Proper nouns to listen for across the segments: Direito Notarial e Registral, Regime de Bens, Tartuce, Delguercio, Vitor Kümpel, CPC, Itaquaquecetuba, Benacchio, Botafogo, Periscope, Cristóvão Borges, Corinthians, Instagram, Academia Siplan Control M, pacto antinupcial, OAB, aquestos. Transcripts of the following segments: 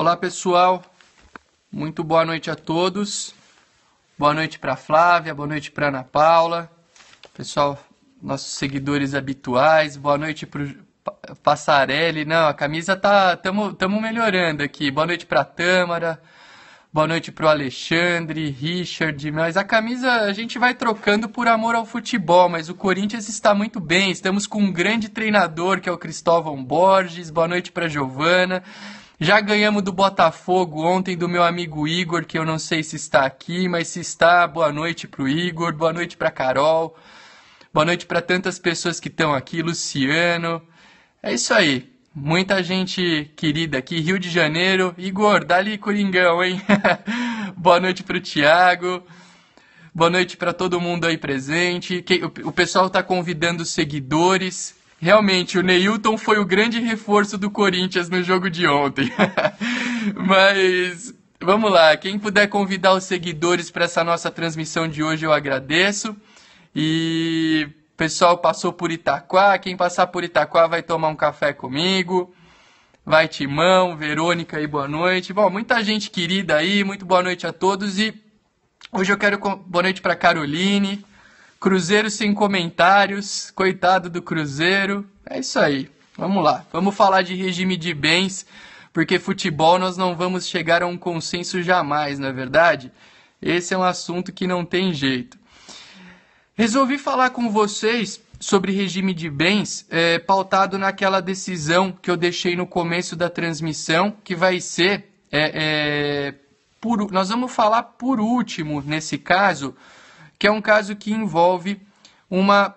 Olá, pessoal. Muito boa noite a todos. Boa noite para a Flávia, boa noite para a Ana Paula. Pessoal, nossos seguidores habituais. Boa noite para o Passarelli. Não, a camisa tá... Estamos melhorando aqui. Boa noite para a Tâmara. Boa noite para o Alexandre, Richard. Mas a camisa a gente vai trocando por amor ao futebol. Mas o Corinthians está muito bem. Estamos com um grande treinador, que é o Cristóvão Borges. Boa noite para a Giovana. Já ganhamos do Botafogo ontem, do meu amigo Igor, que eu não sei se está aqui, mas se está, boa noite para o Igor, boa noite para a Carol, boa noite para tantas pessoas que estão aqui, Luciano. É isso aí, muita gente querida aqui, Rio de Janeiro. Igor, dali Coringão, hein? Boa noite para o Thiago, boa noite para todo mundo aí presente. O pessoal está convidando os seguidores. Realmente, o Neilton foi o grande reforço do Corinthians no jogo de ontem. Mas vamos lá, quem puder convidar os seguidores para essa nossa transmissão de hoje, eu agradeço. E o pessoal passou por Itaquá, quem passar por Itaquá vai tomar um café comigo. Vai Timão, Verônica aí, boa noite. Bom, muita gente querida aí, muito boa noite a todos. E hoje eu quero... Boa noite para Caroline. Cruzeiro sem comentários, coitado do Cruzeiro, é isso aí, vamos lá, vamos falar de regime de bens, porque futebol nós não vamos chegar a um consenso jamais, não é verdade? Esse é um assunto que não tem jeito. Resolvi falar com vocês sobre regime de bens, pautado naquela decisão que eu deixei no começo da transmissão, que vai ser, nós vamos falar por último nesse caso, que é um caso que envolve uma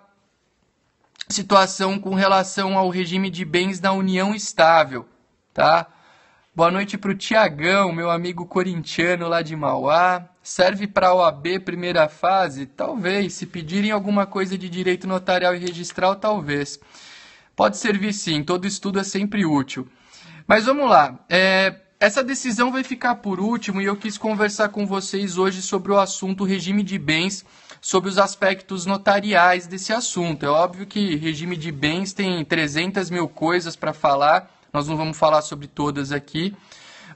situação com relação ao regime de bens da união estável, tá? Boa noite para o Tiagão, meu amigo corintiano lá de Mauá. Serve para a OAB primeira fase? Talvez, se pedirem alguma coisa de direito notarial e registral, talvez. Pode servir sim, todo estudo é sempre útil. Mas vamos lá, essa decisão vai ficar por último e eu quis conversar com vocês hoje sobre o assunto regime de bens, sobre os aspectos notariais desse assunto. É óbvio que regime de bens tem 300 mil coisas para falar, nós não vamos falar sobre todas aqui,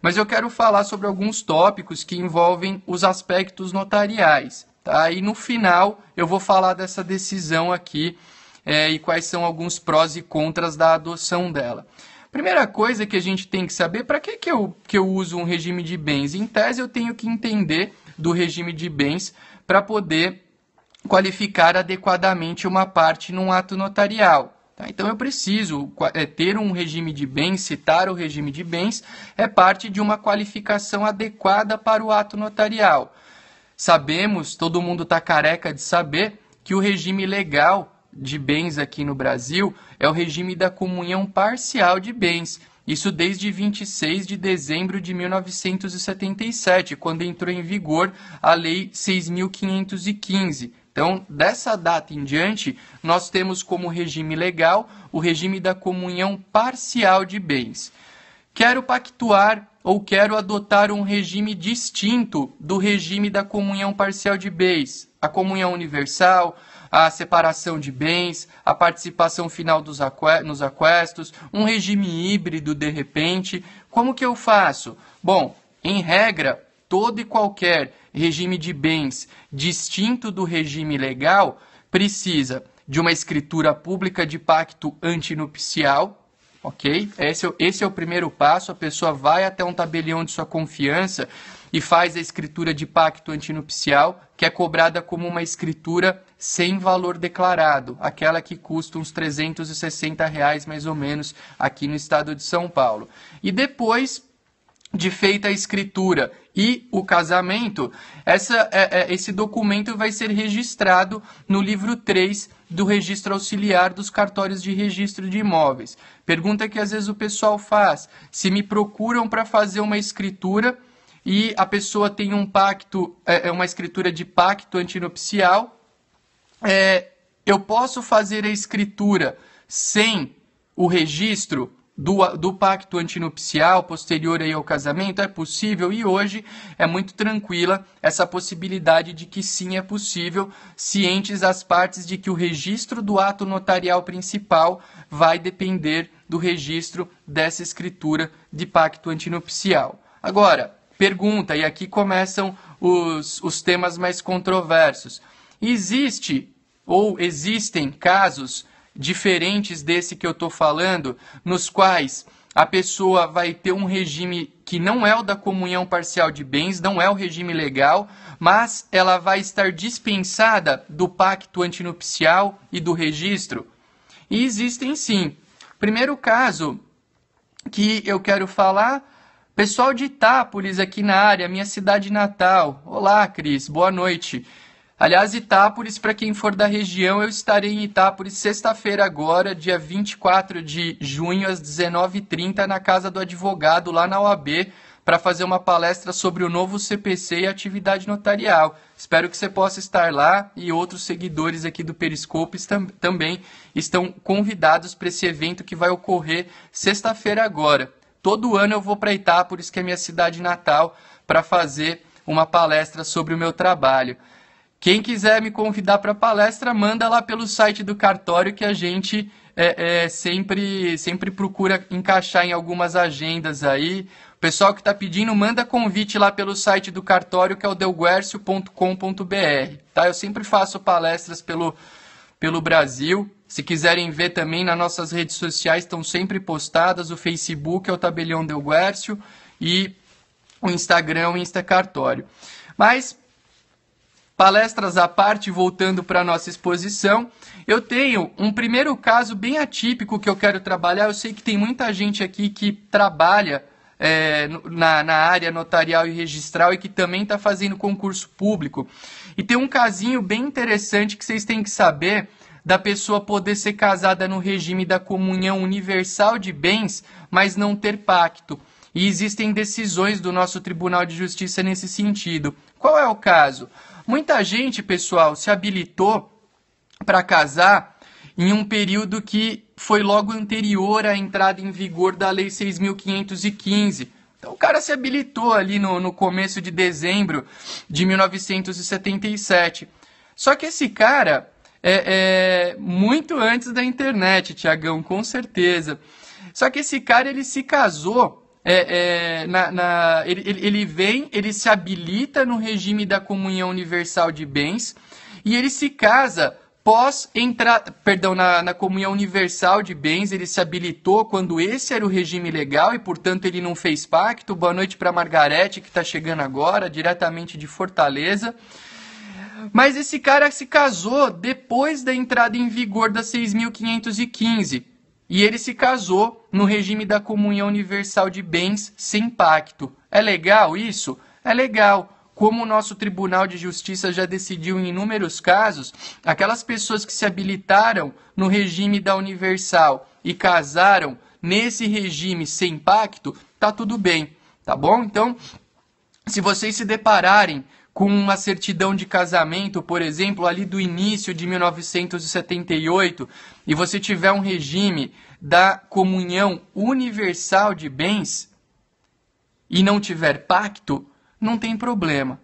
mas eu quero falar sobre alguns tópicos que envolvem os aspectos notariais, tá? E no final eu vou falar dessa decisão aqui e quais são alguns prós e contras da adoção dela. Primeira coisa que a gente tem que saber, para que eu uso um regime de bens? Em tese, eu tenho que entender do regime de bens para poder qualificar adequadamente uma parte num ato notarial. Tá? Então, eu preciso ter um regime de bens, citar o regime de bens, é parte de uma qualificação adequada para o ato notarial. Sabemos, todo mundo está careca de saber, que o regime legal de bens aqui no Brasil é o regime da comunhão parcial de bens, isso desde 26 de dezembro de 1977, quando entrou em vigor a Lei 6.515. Então, dessa data em diante, nós temos como regime legal o regime da comunhão parcial de bens. Quero pactuar ou quero adotar um regime distinto do regime da comunhão parcial de bens, a comunhão universal, a separação de bens, a participação final nos aquestos, um regime híbrido de repente. Como que eu faço? Bom, em regra, todo e qualquer regime de bens distinto do regime legal precisa de uma escritura pública de pacto antinupcial, ok? Esse é o primeiro passo, a pessoa vai até um tabelião de sua confiança e faz a escritura de pacto antinupcial, que é cobrada como uma escritura sem valor declarado, aquela que custa uns R$360 mais ou menos aqui no estado de São Paulo. E depois de feita a escritura e o casamento, esse documento vai ser registrado no livro 3 do Registro Auxiliar dos Cartórios de Registro de Imóveis. Pergunta que às vezes o pessoal faz, se me procuram para fazer uma escritura e a pessoa tem um pacto, uma escritura de pacto antinupcial, eu posso fazer a escritura sem o registro? do pacto antinupcial posterior aí ao casamento, é possível, e hoje é muito tranquila essa possibilidade de que sim é possível, cientes as partes de que o registro do ato notarial principal vai depender do registro dessa escritura de pacto antinupcial. Agora, pergunta, e aqui começam os temas mais controversos. Existe ou existem casos diferentes desse que eu estou falando, nos quais a pessoa vai ter um regime que não é o da comunhão parcial de bens, não é o regime legal, mas ela vai estar dispensada do pacto antinupcial e do registro? E existem sim. Primeiro caso que eu quero falar, pessoal de Itápolis aqui na área, minha cidade natal. Olá, Cris, boa noite. Aliás, Itápolis, para quem for da região, eu estarei em Itápolis sexta-feira agora, dia 24 de junho, às 19h30, na Casa do Advogado, lá na OAB, para fazer uma palestra sobre o novo CPC e atividade notarial. Espero que você possa estar lá, e outros seguidores aqui do Periscope também estão convidados para esse evento que vai ocorrer sexta-feira agora. Todo ano eu vou para Itápolis, que é minha cidade natal, para fazer uma palestra sobre o meu trabalho. Quem quiser me convidar para palestra, manda lá pelo site do cartório, que a gente sempre procura encaixar em algumas agendas aí. O pessoal que está pedindo, manda convite lá pelo site do cartório, que é o delguercio.com.br. Tá? Eu sempre faço palestras pelo Brasil. Se quiserem ver também, nas nossas redes sociais estão sempre postadas. O Facebook é o Tabelião Delguercio e o Instagram é o Insta Cartório. Mas, palestras à parte, voltando para a nossa exposição, eu tenho um primeiro caso bem atípico que eu quero trabalhar. Eu sei que tem muita gente aqui que trabalha na área notarial e registral e que também está fazendo concurso público. E tem um casinho bem interessante que vocês têm que saber da pessoa poder ser casada no regime da comunhão universal de bens, mas não ter pacto. E existem decisões do nosso Tribunal de Justiça nesse sentido. Qual é o caso? Muita gente, pessoal, se habilitou para casar em um período que foi logo anterior à entrada em vigor da Lei 6.515. Então o cara se habilitou ali no começo de dezembro de 1977. Só que esse cara é muito antes da internet, Tiagão, com certeza. Só que esse cara, ele se casou. Ele se habilita no regime da comunhão universal de bens e ele se casa na comunhão universal de bens. Ele se habilitou quando esse era o regime legal e, portanto, ele não fez pacto. Boa noite para a Margarete, que está chegando agora, diretamente de Fortaleza. Mas esse cara se casou depois da entrada em vigor da 6.515. E ele se casou no regime da comunhão universal de bens sem pacto. É legal isso? É legal. Como o nosso Tribunal de Justiça já decidiu em inúmeros casos, aquelas pessoas que se habilitaram no regime da universal e casaram nesse regime sem pacto, tá tudo bem, tá bom? Então, se vocês se depararem com uma certidão de casamento, por exemplo, ali do início de 1978, e você tiver um regime da comunhão universal de bens e não tiver pacto, não tem problema,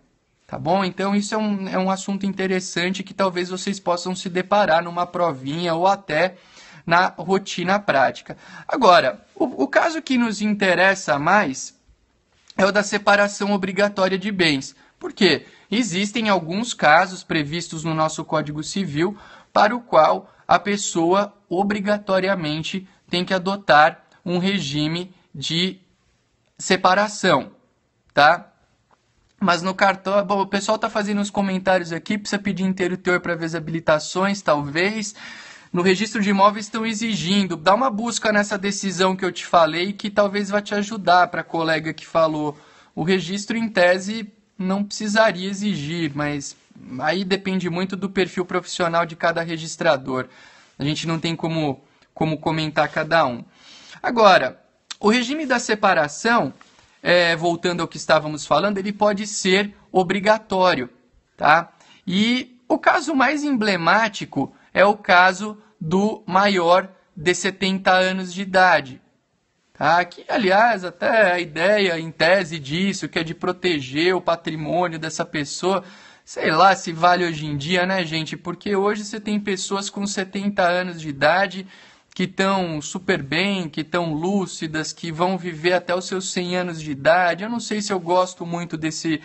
tá bom? Então isso é um assunto interessante que talvez vocês possam se deparar numa provinha ou até na rotina prática. Agora, o caso que nos interessa mais é o da separação obrigatória de bens. Por quê? Existem alguns casos previstos no nosso Código Civil para o qual a pessoa obrigatoriamente tem que adotar um regime de separação, tá? Mas no cartório, bom, o pessoal está fazendo uns comentários aqui, precisa pedir inteiro teor para ver as habilitações, talvez. No registro de imóveis estão exigindo. Dá uma busca nessa decisão que eu te falei, que talvez vá te ajudar, para a colega que falou. O registro, em tese, não precisaria exigir, mas aí depende muito do perfil profissional de cada registrador. A gente não tem como comentar cada um. Agora, o regime da separação, voltando ao que estávamos falando, ele pode ser obrigatório, tá? E o caso mais emblemático é o caso do maior de 70 anos de idade. que, aliás, até a ideia em tese disso, que é de proteger o patrimônio dessa pessoa, sei lá se vale hoje em dia, né, gente? Porque hoje você tem pessoas com 70 anos de idade que estão super bem, que estão lúcidas, que vão viver até os seus 100 anos de idade. Eu não sei se eu gosto muito desse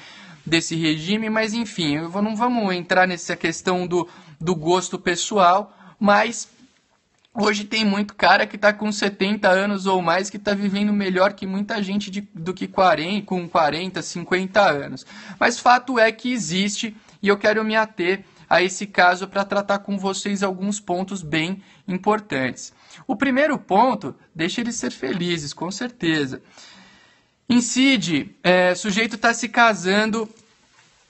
regime, mas enfim, não vamos entrar nessa questão do gosto pessoal, mas hoje tem muito cara que está com 70 anos ou mais que está vivendo melhor que muita gente do que com 40, 50 anos. Mas fato é que existe, e eu quero me ater a esse caso para tratar com vocês alguns pontos bem importantes. O primeiro ponto, deixa eles ser felizes, com certeza. Incide, sujeito está se casando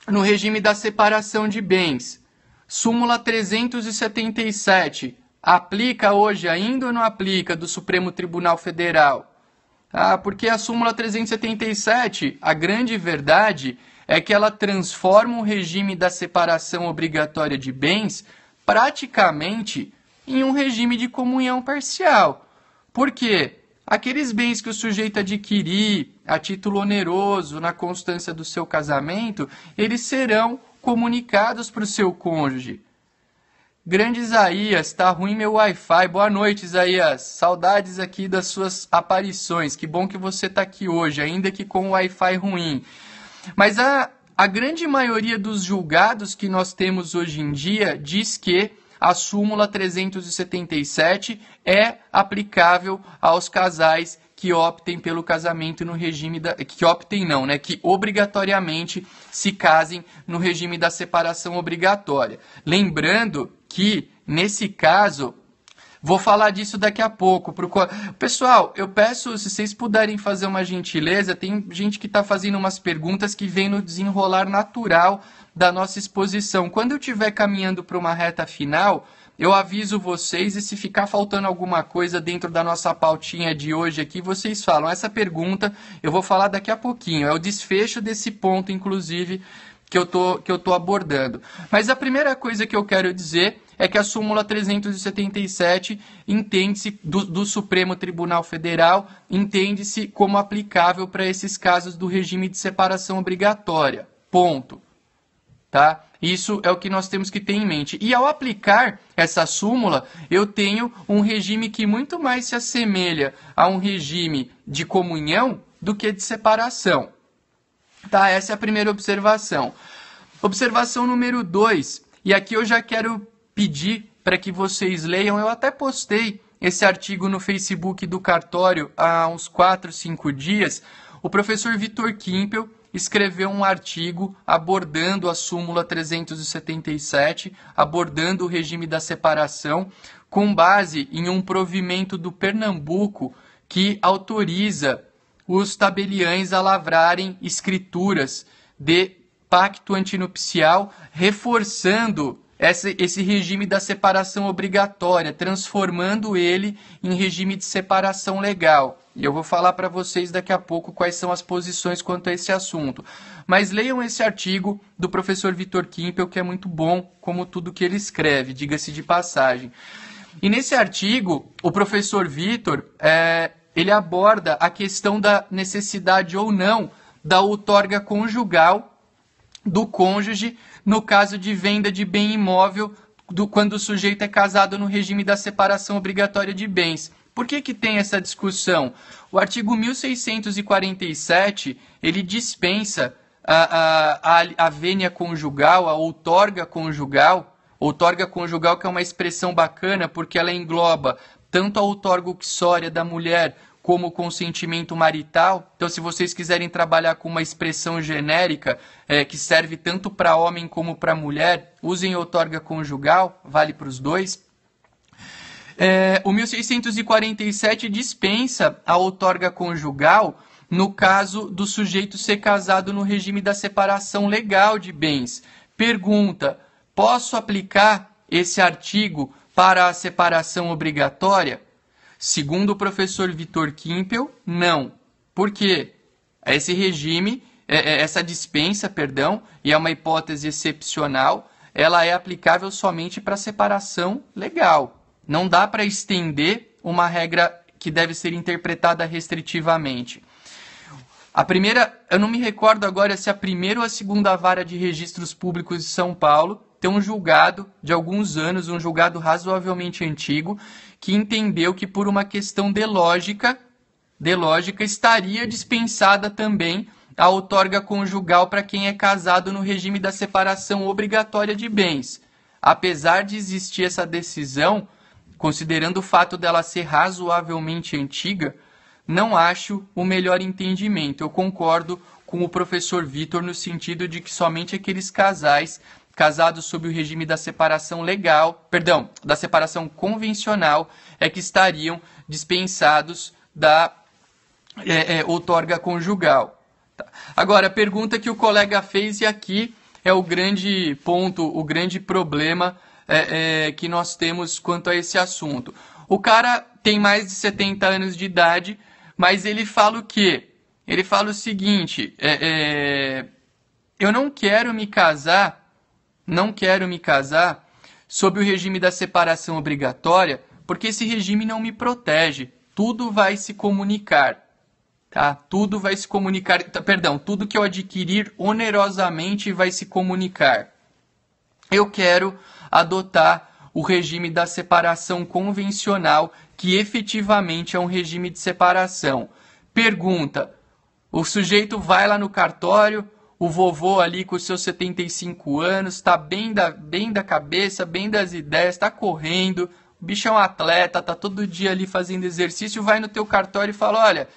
no regime da separação de bens. Súmula 377, aplica hoje ainda ou não aplica do Supremo Tribunal Federal? Porque a súmula 377, a grande verdade é que ela transforma o regime da separação obrigatória de bens praticamente em um regime de comunhão parcial. Por quê? Aqueles bens que o sujeito adquirir a título oneroso na constância do seu casamento, eles serão comunicados para o seu cônjuge. Grande Isaías, tá ruim meu Wi-Fi. Boa noite, Isaías. Saudades aqui das suas aparições. Que bom que você tá aqui hoje, ainda que com o Wi-Fi ruim. Mas a grande maioria dos julgados que nós temos hoje em dia diz que a súmula 377 é aplicável aos casais que optem pelo casamento no regime da... que optem não, né? Que obrigatoriamente se casem no regime da separação obrigatória. Lembrando que, nesse caso... Vou falar disso daqui a pouco. Pessoal, eu peço, se vocês puderem fazer uma gentileza, tem gente que está fazendo umas perguntas que vem no desenrolar natural da nossa exposição. Quando eu estiver caminhando para uma reta final, eu aviso vocês, e se ficar faltando alguma coisa dentro da nossa pautinha de hoje aqui, vocês falam. Essa pergunta eu vou falar daqui a pouquinho, é o desfecho desse ponto, inclusive, que eu tô abordando. Mas a primeira coisa que eu quero dizer é que a súmula 377 entende-se do Supremo Tribunal Federal, entende-se como aplicável para esses casos do regime de separação obrigatória. Ponto. Tá? Isso é o que nós temos que ter em mente. E ao aplicar essa súmula, eu tenho um regime que muito mais se assemelha a um regime de comunhão do que de separação. Tá? Essa é a primeira observação. Observação número 2, e aqui eu já quero pedir para que vocês leiam. Eu até postei esse artigo no Facebook do Cartório há uns 4, 5 dias. O professor Vitor Kümpel escreveu um artigo abordando a súmula 377, abordando o regime da separação, com base em um provimento do Pernambuco que autoriza os tabeliães a lavrarem escrituras de pacto antinupcial, reforçando esse regime da separação obrigatória, transformando ele em regime de separação legal. E eu vou falar para vocês daqui a pouco quais são as posições quanto a esse assunto. Mas leiam esse artigo do professor Vitor Kümpel, que é muito bom, como tudo que ele escreve, diga-se de passagem. E nesse artigo, o professor Vitor, ele aborda a questão da necessidade ou não da outorga conjugal do cônjuge no caso de venda de bem imóvel quando o sujeito é casado no regime da separação obrigatória de bens. Por que tem essa discussão? O artigo 1647, ele dispensa a vênia conjugal, a outorga conjugal, que é uma expressão bacana porque ela engloba tanto a outorga uxória da mulher como consentimento marital. Então, se vocês quiserem trabalhar com uma expressão genérica que serve tanto para homem como para mulher, usem outorga conjugal, vale para os dois. O 1647 dispensa a outorga conjugal no caso do sujeito ser casado no regime da separação legal de bens. Pergunta: posso aplicar esse artigo para a separação obrigatória? Segundo o professor Vitor Kümpel, não. Por quê? Esse regime, essa dispensa, perdão, e é uma hipótese excepcional, ela é aplicável somente para separação legal. Não dá para estender uma regra que deve ser interpretada restritivamente. A primeira, eu não me recordo agora se a primeira ou a segunda vara de registros públicos de São Paulo tem um julgado de alguns anos, um julgado razoavelmente antigo, que entendeu que por uma questão de lógica estaria dispensada também a outorga conjugal para quem é casado no regime da separação obrigatória de bens. Apesar de existir essa decisão, considerando o fato dela ser razoavelmente antiga, não acho o melhor entendimento. Eu concordo com o professor Vitor no sentido de que somente aqueles casais casados sob o regime da separação legal, perdão, da separação convencional, é que estariam dispensados da outorga conjugal. Tá. Agora, a pergunta que o colega fez, e aqui é o grande ponto, o grande problema que nós temos quanto a esse assunto. O cara tem mais de 70 anos de idade, mas ele fala o quê? Ele fala o seguinte, eu não quero me casar sob o regime da separação obrigatória, porque esse regime não me protege, tudo vai se comunicar. Tá? Tudo vai se comunicar, perdão, tudo que eu adquirir onerosamente vai se comunicar. Eu quero adotar o regime da separação convencional, que efetivamente é um regime de separação. Pergunta, o sujeito vai lá no cartório, o vovô ali com seus 75 anos, está bem da cabeça, bem das ideias, está correndo, o bicho é um atleta, está todo dia ali fazendo exercício, vai no teu cartório e fala, olha,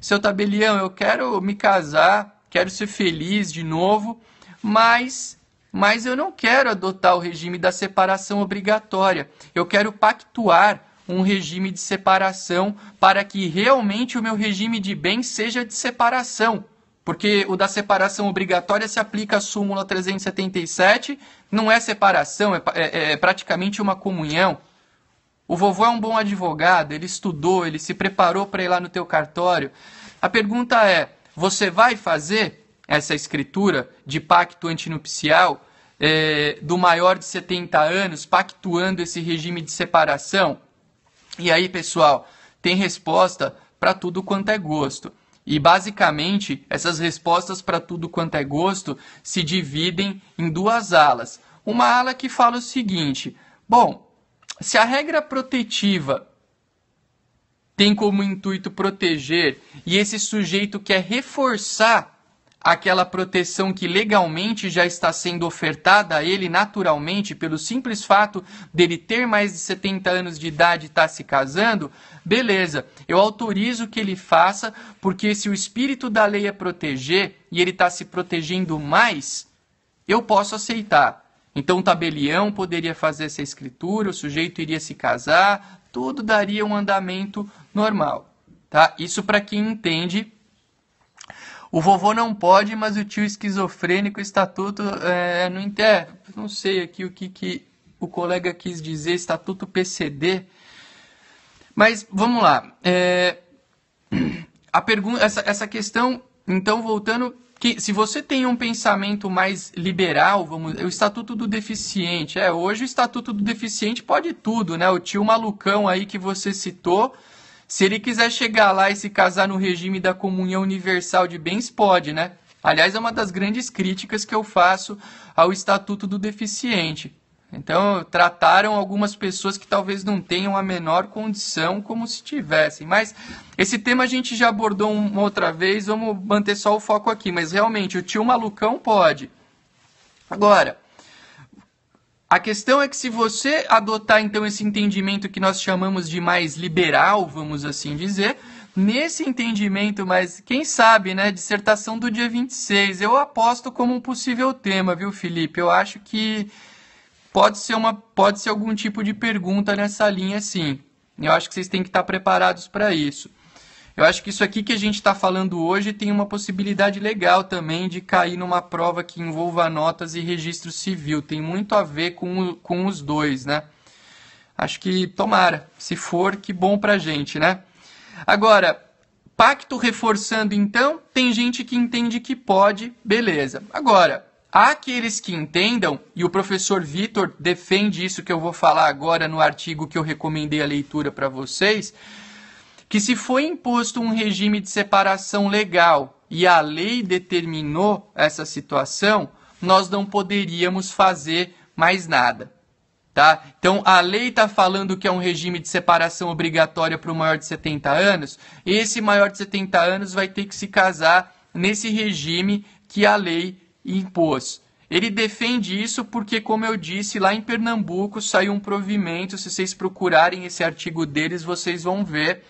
seu tabelião, eu quero me casar, quero ser feliz de novo, mas eu não quero adotar o regime da separação obrigatória. Eu quero pactuar um regime de separação para que realmente o meu regime de bens seja de separação. Porque o da separação obrigatória se aplica à súmula 377, não é separação, é praticamente uma comunhão. O vovô é um bom advogado, ele estudou, ele se preparou para ir lá no teu cartório. A pergunta é, você vai fazer essa escritura de pacto antinupcial do maior de 70 anos, pactuando esse regime de separação? E aí, pessoal, tem resposta para tudo quanto é gosto. E, basicamente, essas respostas para tudo quanto é gosto se dividem em duas alas. Uma ala que fala o seguinte, bom, se a regra protetiva tem como intuito proteger e esse sujeito quer reforçar aquela proteção que legalmente já está sendo ofertada a ele naturalmente pelo simples fato dele ter mais de 70 anos de idade e estar se casando, beleza, eu autorizo que ele faça, porque se o espírito da lei é proteger e ele está se protegendo mais, eu posso aceitar. Então o tabelião poderia fazer essa escritura, o sujeito iria se casar, tudo daria um andamento normal. Tá? Isso para quem entende, o vovô não pode, mas o tio esquizofrênico, o estatuto, não sei aqui o que o colega quis dizer, estatuto PCD. Mas vamos lá, a pergunta, essa questão, então voltando... Que, se você tem um pensamento mais liberal, o Estatuto do Deficiente. Hoje o Estatuto do Deficiente pode tudo, né? O tio malucão aí que você citou, se ele quiser chegar lá e se casar no regime da comunhão universal de bens, pode, né? Aliás, é uma das grandes críticas que eu faço ao Estatuto do Deficiente. Então, trataram algumas pessoas que talvez não tenham a menor condição como se tivessem. Mas esse tema a gente já abordou uma outra vez, vamos manter só o foco aqui. Mas realmente, o tio malucão pode. Agora, a questão é que se você adotar então esse entendimento que nós chamamos de mais liberal, vamos assim dizer, nesse entendimento, mas quem sabe, né, dissertação do dia 26, eu aposto como um possível tema, viu, Felipe? Eu acho que... Pode ser algum tipo de pergunta nessa linha, sim. Eu acho que vocês têm que estar preparados para isso. Eu acho que isso aqui que a gente está falando hoje tem uma possibilidade legal também de cair numa prova que envolva notas e registro civil. Tem muito a ver com os dois, né? Acho que, tomara, se for, que bom pra gente, né? Agora, pacto reforçando, então, tem gente que entende que pode, beleza. Agora... Há aqueles que entendam, e o professor Vitor defende isso que eu vou falar agora no artigo que eu recomendei a leitura para vocês, que se foi imposto um regime de separação legal e a lei determinou essa situação, nós não poderíamos fazer mais nada. Tá? Então, a lei está falando que é um regime de separação obrigatória para o maior de 70 anos. Esse maior de 70 anos vai ter que se casar nesse regime que a lei impôs. Ele defende isso porque, como eu disse, lá em Pernambuco saiu um provimento. Se vocês procurarem esse artigo deles, vocês vão ver.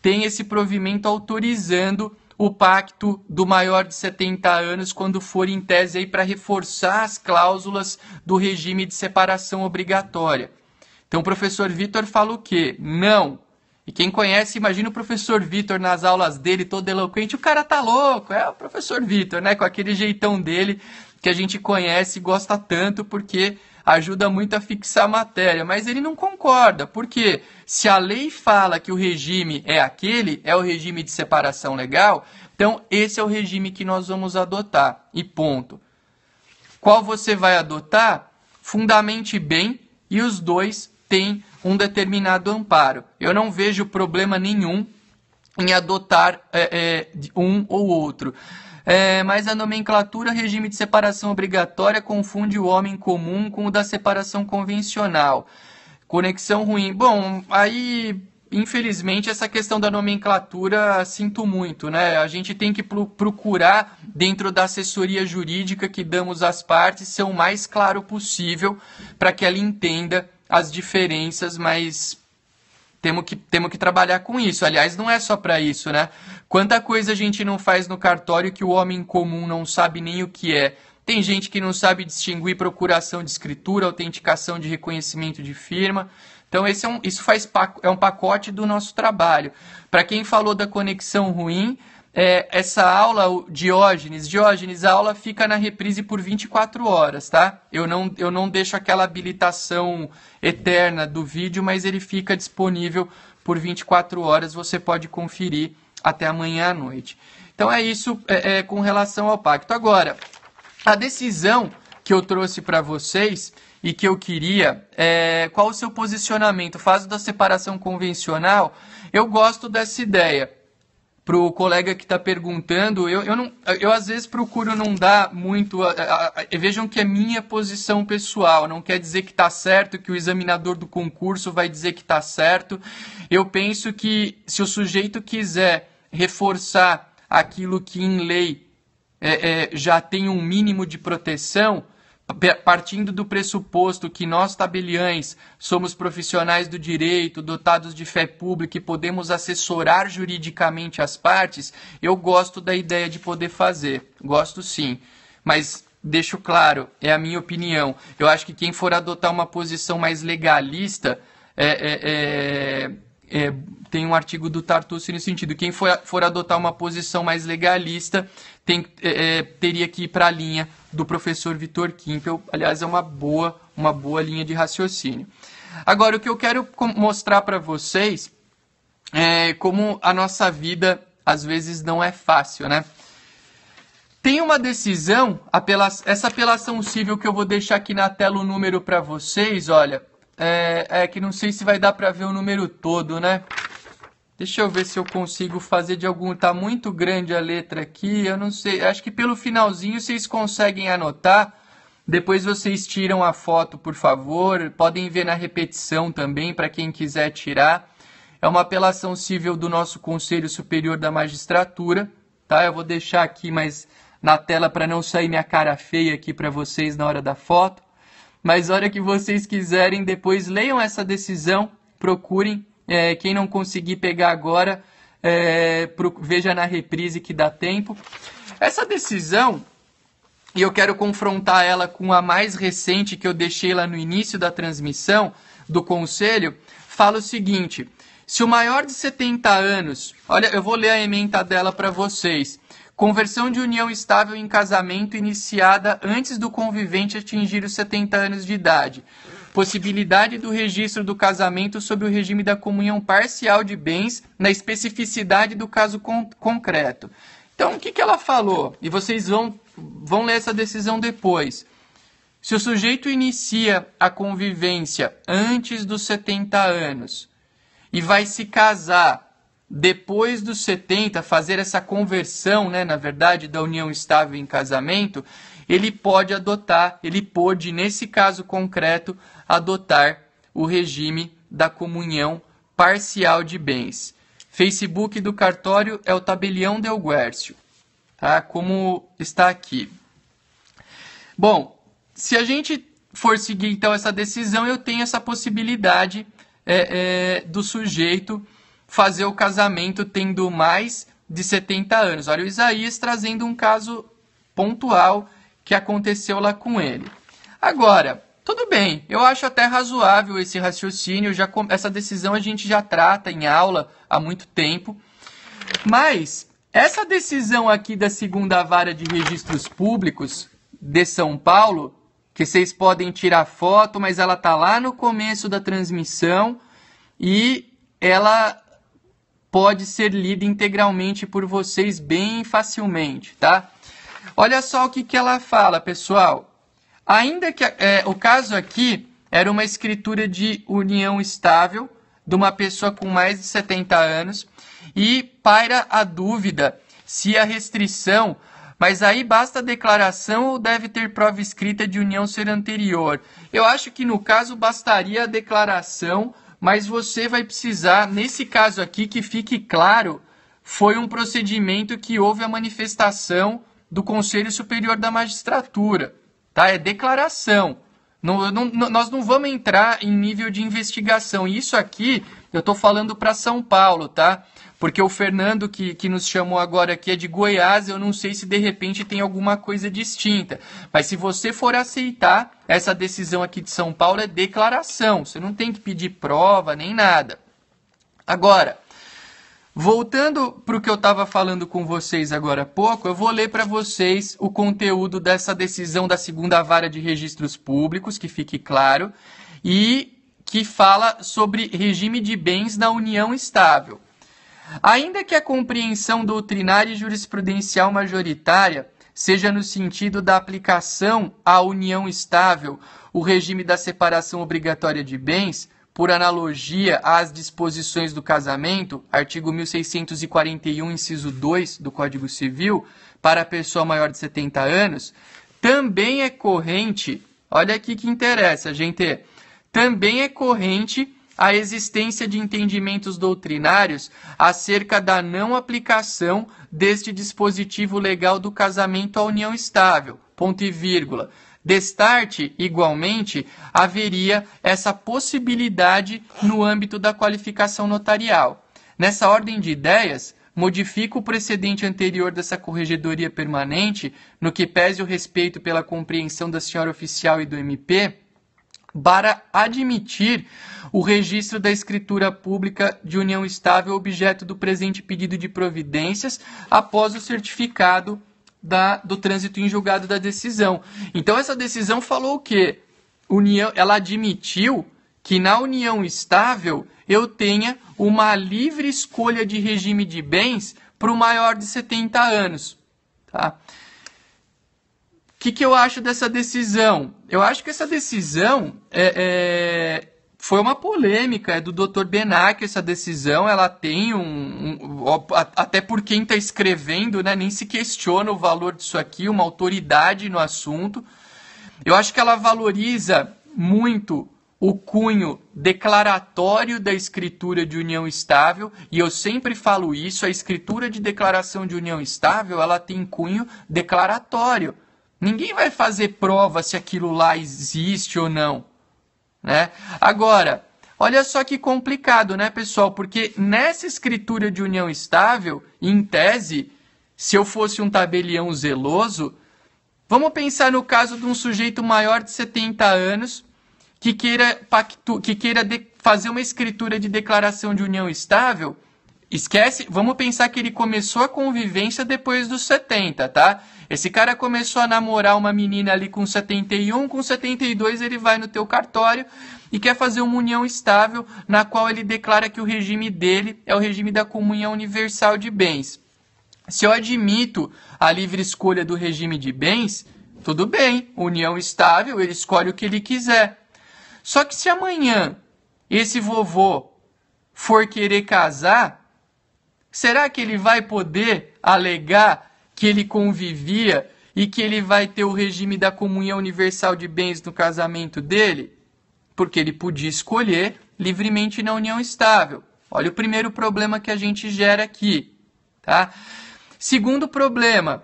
Tem esse provimento autorizando o pacto do maior de 70 anos, quando for em tese aí para reforçar as cláusulas do regime de separação obrigatória. Então o professor Vitor fala o quê? Não. E quem conhece, imagina o professor Vitor nas aulas dele, todo eloquente, o cara tá louco, é o professor Vitor, né? Com aquele jeitão dele que a gente conhece e gosta tanto porque ajuda muito a fixar a matéria, mas ele não concorda, porque se a lei fala que o regime é aquele, é o regime de separação legal, então esse é o regime que nós vamos adotar, e ponto. Qual você vai adotar? Fundamente bem, e os dois têm um determinado amparo. Eu não vejo problema nenhum em adotar um ou outro. Mas a nomenclatura regime de separação obrigatória confunde o homem comum com o da separação convencional. Conexão ruim. Bom, aí, infelizmente, essa questão da nomenclatura, sinto muito, né? A gente tem que procurar, dentro da assessoria jurídica que damos às partes, ser o mais claro possível para que ela entenda as diferenças, mas temos que trabalhar com isso. Aliás, não é só para isso, né? Quanta coisa a gente não faz no cartório que o homem comum não sabe nem o que é. Tem gente que não sabe distinguir procuração de escritura, autenticação de reconhecimento de firma. Então, isso é um pacote do nosso trabalho. Para quem falou da conexão ruim, essa aula, Diógenes, a aula fica na reprise por 24 horas, tá? Eu não deixo aquela habilitação eterna do vídeo, mas ele fica disponível por 24 horas, você pode conferir até amanhã à noite. Então é isso com relação ao pacto. Agora, a decisão que eu trouxe para vocês e que eu queria, qual o seu posicionamento? Fase da separação convencional, eu gosto dessa ideia. Para o colega que está perguntando, eu às vezes procuro não dar muito... Vejam que é minha posição pessoal, não quer dizer que está certo, que o examinador do concurso vai dizer que está certo. Eu penso que se o sujeito quiser reforçar aquilo que em lei já tem um mínimo de proteção, partindo do pressuposto que nós, tabeliães, somos profissionais do direito, dotados de fé pública e podemos assessorar juridicamente as partes, eu gosto da ideia de poder fazer. Gosto sim, mas deixo claro, é a minha opinião. Eu acho que quem for adotar uma posição mais legalista, tem um artigo do Tartuce nesse sentido, quem for adotar uma posição mais legalista teria que ir para a linha do professor Vitor Kümpel. Aliás, é uma boa linha de raciocínio. Agora, o que eu quero mostrar para vocês é como a nossa vida, às vezes, não é fácil, né? Tem uma decisão, essa apelação civil que eu vou deixar aqui na tela o número para vocês, olha, que não sei se vai dar para ver o número todo, né? Deixa eu ver se eu consigo fazer de algum... Tá muito grande a letra aqui, eu não sei. Acho que pelo finalzinho vocês conseguem anotar. Depois vocês tiram a foto, por favor. Podem ver na repetição também, para quem quiser tirar. É uma apelação civil do nosso Conselho Superior da Magistratura. Tá? Eu vou deixar aqui mais na tela para não sair minha cara feia aqui para vocês na hora da foto. Mas a hora que vocês quiserem, depois leiam essa decisão, procurem. Quem não conseguir pegar agora, veja na reprise que dá tempo. Essa decisão, e eu quero confrontar ela com a mais recente que eu deixei lá no início da transmissão do Conselho, fala o seguinte: se o maior de 70 anos, olha, eu vou ler a ementa dela para vocês. Conversão de união estável em casamento iniciada antes do convivente atingir os 70 anos de idade. Possibilidade do registro do casamento sob o regime da comunhão parcial de bens na especificidade do caso concreto. Então, o que ela falou? E vocês vão ler essa decisão depois. Se o sujeito inicia a convivência antes dos 70 anos e vai se casar depois dos 70, fazer essa conversão, né, na verdade, da união estável em casamento, ele pode adotar, ele pôde, nesse caso concreto, adotar o regime da comunhão parcial de bens. Facebook do cartório é o tabelião de Elguércio, tá? Como está aqui. Bom, se a gente for seguir então essa decisão, eu tenho essa possibilidade do sujeito fazer o casamento tendo mais de 70 anos. Olha o Isaías trazendo um caso pontual que aconteceu lá com ele. Agora, tudo bem, eu acho até razoável esse raciocínio, essa decisão a gente já trata em aula há muito tempo, mas essa decisão aqui da segunda vara de registros públicos de São Paulo, que vocês podem tirar foto, mas ela está lá no começo da transmissão e ela pode ser lida integralmente por vocês bem facilmente, tá? Olha só o que, que ela fala, pessoal. Ainda que o caso aqui era uma escritura de união estável de uma pessoa com mais de 70 anos e paira a dúvida se a restrição, mas aí basta a declaração ou deve ter prova escrita de união ser anterior. Eu acho que no caso bastaria a declaração, mas você vai precisar, nesse caso aqui, que fique claro, foi um procedimento que houve a manifestação do Conselho Superior da Magistratura, tá? É declaração. Nós não vamos entrar em nível de investigação. Isso aqui, eu estou falando para São Paulo, tá? Porque o Fernando, que nos chamou agora aqui, é de Goiás, eu não sei se de repente tem alguma coisa distinta. Mas se você for aceitar essa decisão aqui de São Paulo, é declaração. Você não tem que pedir prova, nem nada. Agora, voltando para o que eu estava falando com vocês agora há pouco, eu vou ler para vocês o conteúdo dessa decisão da segunda vara de registros públicos, que fique claro, e que fala sobre regime de bens na união estável. Ainda que a compreensão doutrinária e jurisprudencial majoritária seja no sentido da aplicação à união estável, o regime da separação obrigatória de bens, por analogia às disposições do casamento, artigo 1641, inciso 2 do Código Civil, para a pessoa maior de 70 anos, também é corrente, olha aqui que interessa, gente, também é corrente a existência de entendimentos doutrinários acerca da não aplicação deste dispositivo legal do casamento à união estável, ponto e vírgula. Destarte, igualmente, haveria essa possibilidade no âmbito da qualificação notarial. Nessa ordem de ideias, modifica o precedente anterior dessa corregedoria permanente, no que pese o respeito pela compreensão da senhora oficial e do MP, para admitir o registro da escritura pública de união estável objeto do presente pedido de providências após o certificado do trânsito em julgado da decisão. Então, essa decisão falou o quê? Ela admitiu que na união estável eu tenha uma livre escolha de regime de bens para o maior de 70 anos. Tá? O que, que eu acho dessa decisão? Eu acho que essa decisão foi uma polêmica, é do Dr. Benacchio essa decisão, ela tem até por quem está escrevendo, né, nem se questiona o valor disso aqui, uma autoridade no assunto. Eu acho que ela valoriza muito o cunho declaratório da escritura de união estável, e eu sempre falo isso, a escritura de declaração de união estável, ela tem cunho declaratório. Ninguém vai fazer prova se aquilo lá existe ou não. Né? Agora, olha só que complicado, né, pessoal? Porque nessa escritura de união estável, em tese, se eu fosse um tabelião zeloso, vamos pensar no caso de um sujeito maior de 70 anos que queira, fazer uma escritura de declaração de união estável. Esquece, vamos pensar que ele começou a convivência depois dos 70, tá? Esse cara começou a namorar uma menina ali com 71, com 72 ele vai no teu cartório e quer fazer uma união estável na qual ele declara que o regime dele é o regime da comunhão universal de bens. Se eu admito a livre escolha do regime de bens, tudo bem, união estável, ele escolhe o que ele quiser. Só que se amanhã esse vovô for querer casar, será que ele vai poder alegar que ele convivia e que ele vai ter o regime da comunhão universal de bens no casamento dele? Porque ele podia escolher livremente na união estável. Olha o primeiro problema que a gente gera aqui, tá? Segundo problema,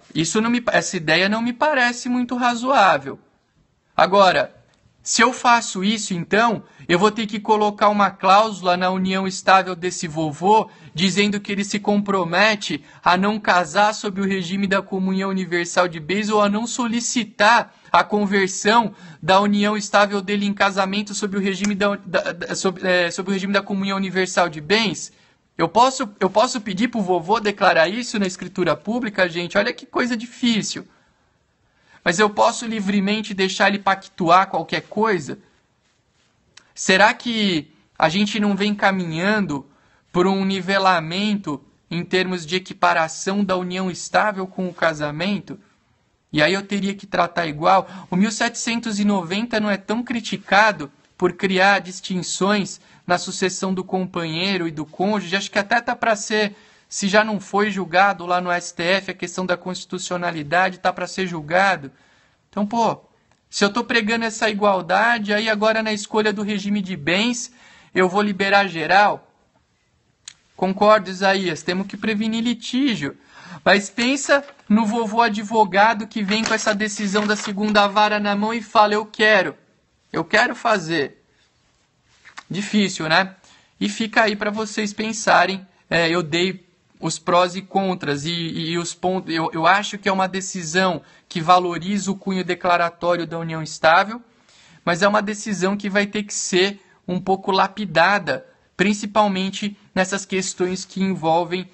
essa ideia não me parece muito razoável. Agora, se eu faço isso, então, eu vou ter que colocar uma cláusula na união estável desse vovô, dizendo que ele se compromete a não casar sob o regime da comunhão universal de bens ou a não solicitar a conversão da união estável dele em casamento sob o regime sob o regime da comunhão universal de bens? Eu posso pedir para o vovô declarar isso na escritura pública, gente? Olha que coisa difícil. Mas eu posso livremente deixar ele pactuar qualquer coisa? Será que a gente não vem caminhando por um nivelamento em termos de equiparação da união estável com o casamento? E aí eu teria que tratar igual. O 1790 não é tão criticado por criar distinções na sucessão do companheiro e do cônjuge. Acho que até está para ser... Se já não foi julgado lá no STF, a questão da constitucionalidade está para ser julgado. Então, pô, se eu estou pregando essa igualdade, aí agora na escolha do regime de bens, eu vou liberar geral? Concordo, Isaías, temos que prevenir litígio. Mas pensa no vovô advogado que vem com essa decisão da segunda vara na mão e fala, eu quero fazer. Difícil, né? E fica aí para vocês pensarem. Eu dei os prós e contras e os pontos. Eu acho que é uma decisão que valoriza o cunho declaratório da união estável, mas é uma decisão que vai ter que ser um pouco lapidada, principalmente nessas questões que envolvem,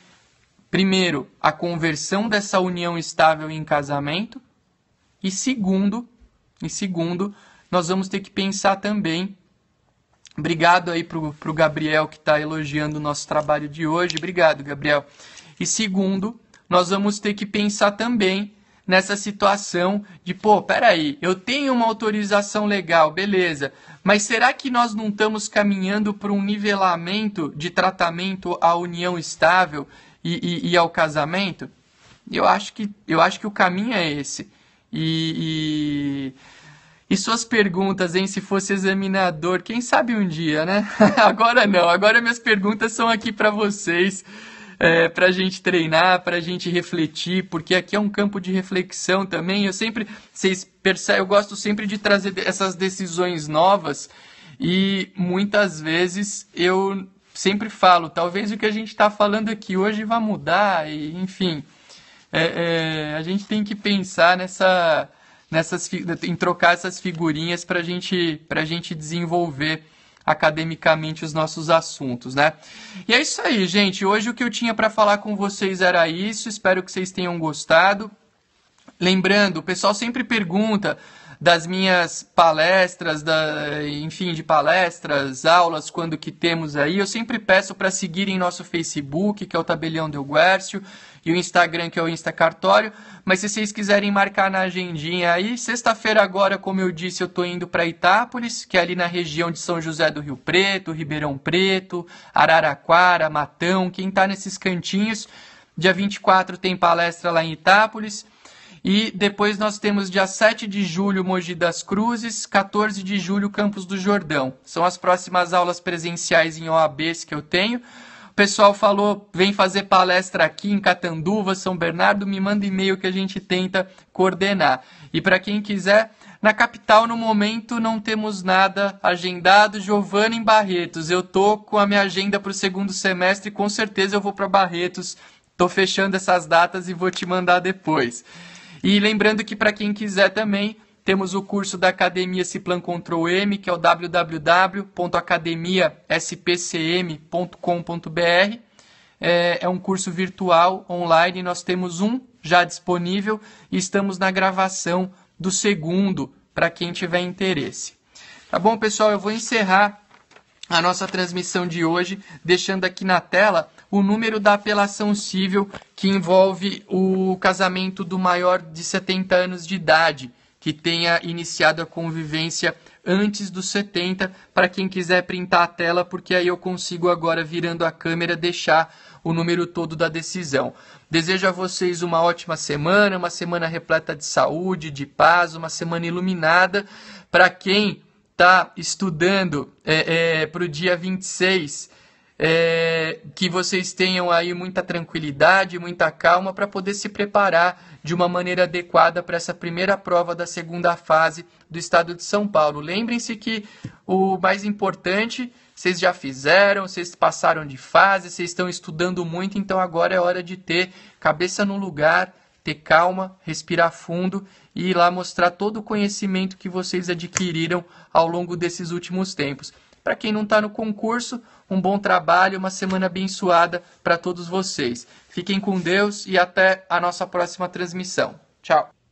primeiro, a conversão dessa união estável em casamento, e segundo, nós vamos ter que pensar também. Obrigado aí para o Gabriel que está elogiando o nosso trabalho de hoje. Obrigado, Gabriel. E segundo, nós vamos ter que pensar também nessa situação de, pô, peraí, eu tenho uma autorização legal, beleza, mas será que nós não estamos caminhando para um nivelamento de tratamento à união estável e ao casamento? Eu acho que o caminho é esse. E suas perguntas, hein? Se fosse examinador, quem sabe um dia, né? Agora não, agora minhas perguntas são aqui para vocês, para a gente treinar, para a gente refletir, porque aqui é um campo de reflexão também. Vocês percebem, eu gosto sempre de trazer essas decisões novas e muitas vezes eu sempre falo, talvez o que a gente está falando aqui hoje vá mudar, e, enfim, a gente tem que pensar em trocar essas figurinhas para a gente desenvolver academicamente os nossos assuntos, né? E é isso aí, gente. Hoje o que eu tinha para falar com vocês era isso. Espero que vocês tenham gostado. Lembrando, o pessoal sempre pergunta das minhas palestras, de palestras, aulas, quando que temos aí. Eu sempre peço para seguirem nosso Facebook, que é o Tabelião Del Guércio, e o Instagram, que é o Insta Cartório. Mas se vocês quiserem marcar na agendinha aí, sexta-feira agora, como eu disse, eu estou indo para Itápolis, que é ali na região de São José do Rio Preto, Ribeirão Preto, Araraquara, Matão, quem está nesses cantinhos. Dia 24 tem palestra lá em Itápolis. E depois nós temos dia 7 de julho, Mogi das Cruzes, 14 de julho, Campos do Jordão. São as próximas aulas presenciais em OABs que eu tenho. O pessoal falou, vem fazer palestra aqui em Catanduva, São Bernardo, me manda e-mail que a gente tenta coordenar. E para quem quiser, na capital no momento não temos nada agendado. Giovana em Barretos, eu tô com a minha agenda para o segundo semestre, com certeza eu vou para Barretos, tô fechando essas datas e vou te mandar depois. E lembrando que para quem quiser também, temos o curso da Academia Siplan Control M, que é o www.academiaspcm.com.br. É um curso virtual, online, nós temos um já disponível e estamos na gravação do segundo, para quem tiver interesse. Tá bom, pessoal? Eu vou encerrar a nossa transmissão de hoje, deixando aqui na tela o número da apelação civil que envolve o casamento do maior de 70 anos de idade, que tenha iniciado a convivência antes dos 70, para quem quiser printar a tela, porque aí eu consigo agora, virando a câmera, deixar o número todo da decisão. Desejo a vocês uma ótima semana, uma semana repleta de saúde, de paz, uma semana iluminada. Para quem está estudando para o dia 26, que vocês tenham aí muita tranquilidade, muita calma para poder se preparar de uma maneira adequada para essa primeira prova da segunda fase do Estado de São Paulo. Lembrem-se que o mais importante vocês já fizeram, vocês passaram de fase, vocês estão estudando muito, então agora é hora de ter cabeça no lugar, ter calma, respirar fundo e ir lá mostrar todo o conhecimento que vocês adquiriram ao longo desses últimos tempos. Para quem não está no concurso, um bom trabalho, uma semana abençoada para todos vocês. Fiquem com Deus e até a nossa próxima transmissão. Tchau!